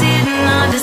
didn't understand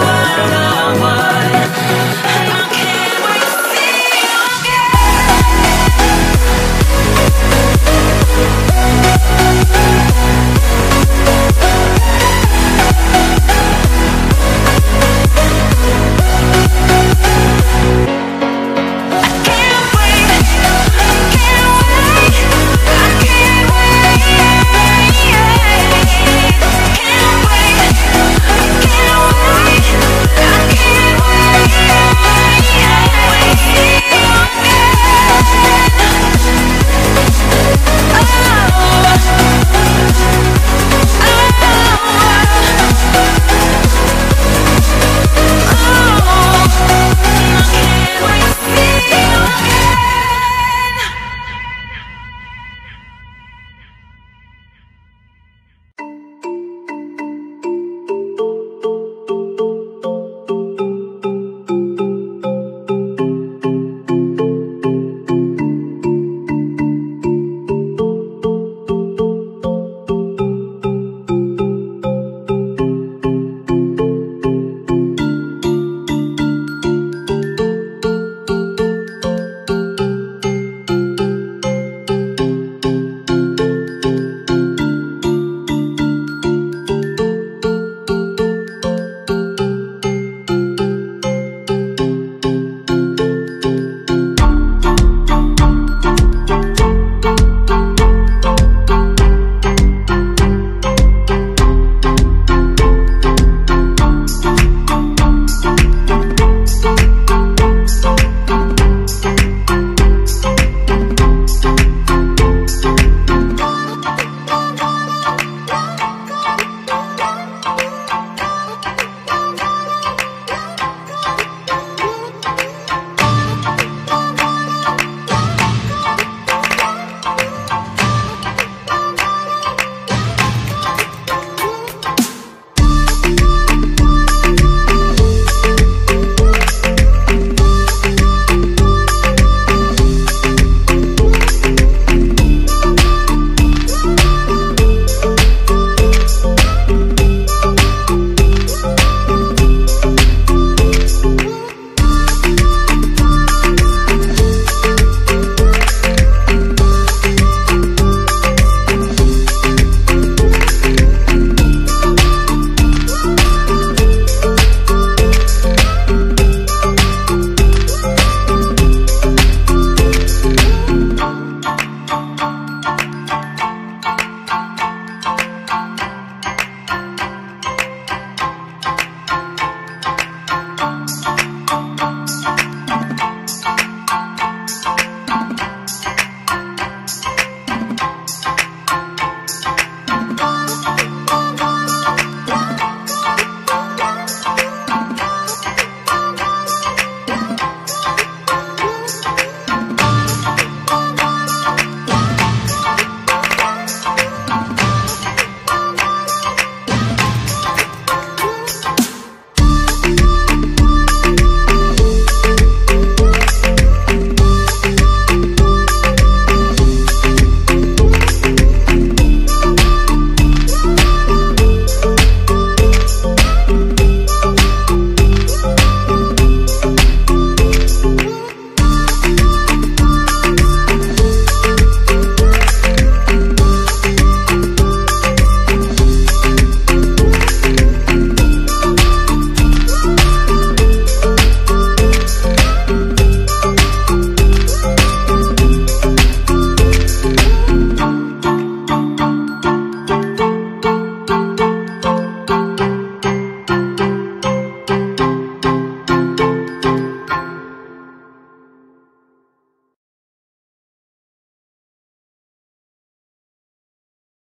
were the one.